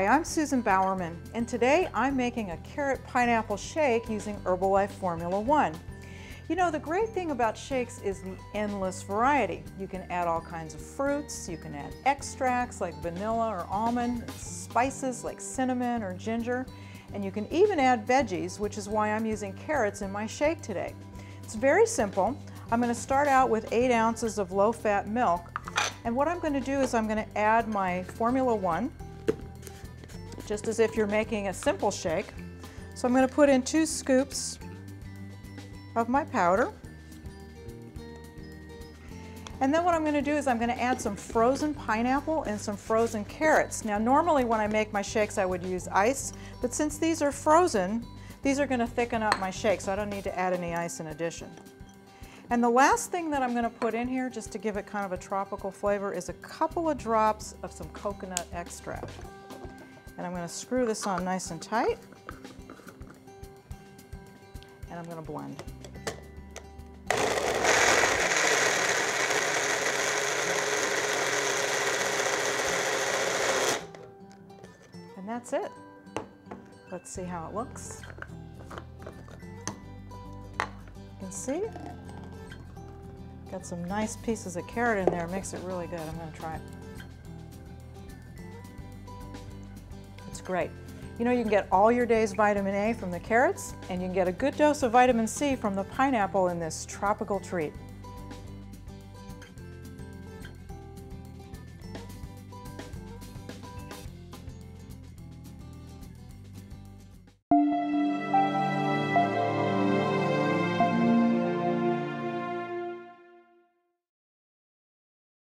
Hi, I'm Susan Bowerman, and today I'm making a carrot pineapple shake using Herbalife Formula One. You know, the great thing about shakes is the endless variety. You can add all kinds of fruits, you can add extracts like vanilla or almond, and spices like cinnamon or ginger, and you can even add veggies, which is why I'm using carrots in my shake today. It's very simple. I'm going to start out with 8 ounces of low-fat milk, and what I'm going to do is I'm going to add my Formula One, just as if you're making a simple shake. So I'm going to put in 2 scoops of my powder. And then what I'm going to do is I'm going to add some frozen pineapple and some frozen carrots. Now normally when I make my shakes I would use ice, but since these are frozen, these are going to thicken up my shake, so I don't need to add any ice in addition. And the last thing that I'm going to put in here, just to give it kind of a tropical flavor, is a couple of drops of some coconut extract. And I'm going to screw this on nice and tight, and I'm going to blend. And that's it. Let's see how it looks. You can see, got some nice pieces of carrot in there. It makes it really good. I'm going to try it. Great. You know, you can get all your day's vitamin A from the carrots, and you can get a good dose of vitamin C from the pineapple in this tropical treat.